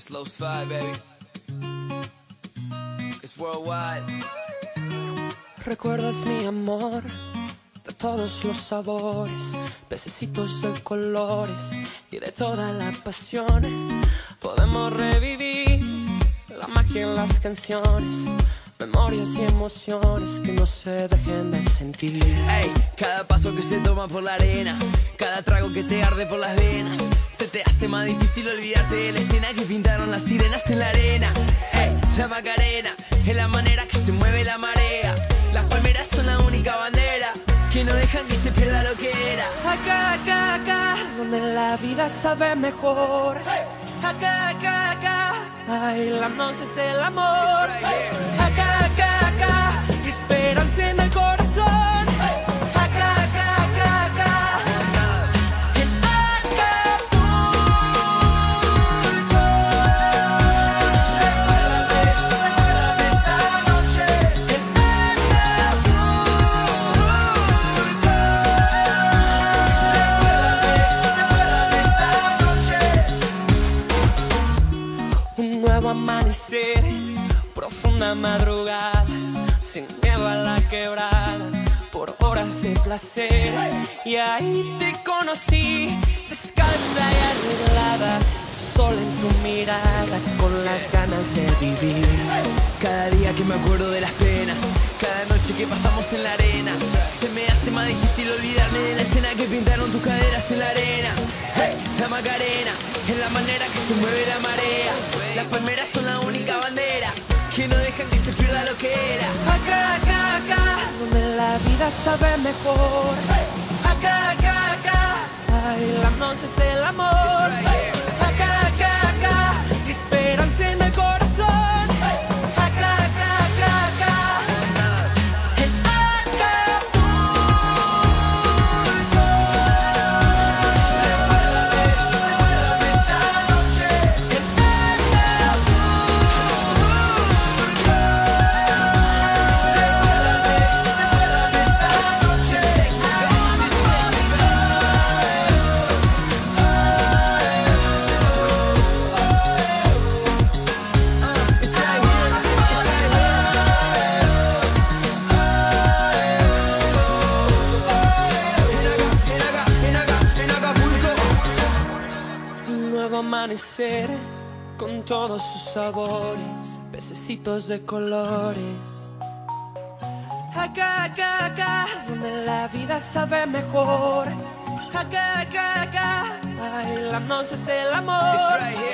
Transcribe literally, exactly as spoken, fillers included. It's low five, baby. It's worldwide. Recuerdas mi amor de todos los sabores, pececitos de colores y de toda la pasión. Podemos revivir la magia en las canciones, memorias y emociones que no se dejen de sentir. Hey, cada paso que se toma por la arena, cada trago que te arde por las venas, se te hace más difícil olvidarte de la escena que pintaron las sirenas en la arena. Hey, la Macarena es la manera que se mueve la marea. Las palmeras son la única bandera que no dejan que se pierda lo que era. Acá, acá, acá, donde la vida sabe mejor. Acá, acá, acá, bailando es el amor. Acá, acá, acá, esperanza en el corazón. Amanecer, profunda madrugada, sin miedo a la quebrada, por horas de placer. Y ahí te conocí, descalza y arreglada, sol en tu mirada, con las ganas de vivir. Cada día que me acuerdo de las penas, cada noche que pasamos en la arena, se me hace más difícil olvidarme de la escena que pintaron tus caderas en la arena. La Macarena es la manera que se mueve la marea. Las palmeras son la única bandera que no dejan que se pierda lo que era. Acá, acá, acá, donde la vida sabe mejor. Acá, acá, acá, bailando es el amor. Acá, acá, acá, esperanza en el corazón. Amanecer con todos sus sabores, pececitos de colores. Acá, acá, acá, donde la vida sabe mejor. Acá, acá, acá, bailando es el amor.